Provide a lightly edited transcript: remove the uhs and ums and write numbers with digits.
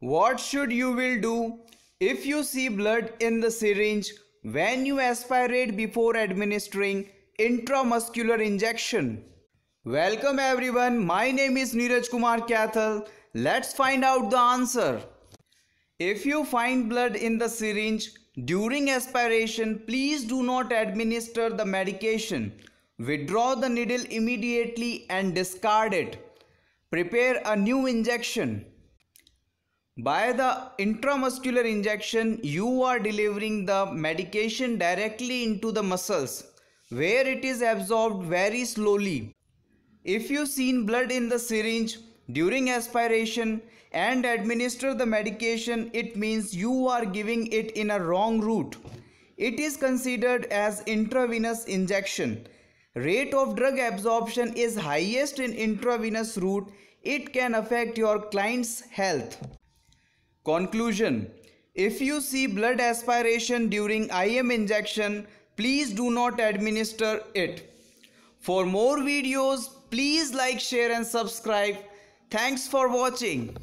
What should you will do if you see blood in the syringe when you aspirate before administering intramuscular injection? Welcome everyone, my name is Neeraj Kumar Kaithal. Let's find out the answer. If you find blood in the syringe during aspiration, please do not administer the medication. Withdraw the needle immediately and discard it. Prepare a new injection. By the intramuscular injection, you are delivering the medication directly into the muscles, where it is absorbed very slowly. If you see blood in the syringe during aspiration and administer the medication, it means you are giving it in a wrong route. It is considered as intravenous injection. Rate of drug absorption is highest in intravenous route. It can affect your client's health. Conclusion. If you see blood aspiration during IM injection, please do not administer it. For more videos, please like, share and subscribe. Thanks for watching.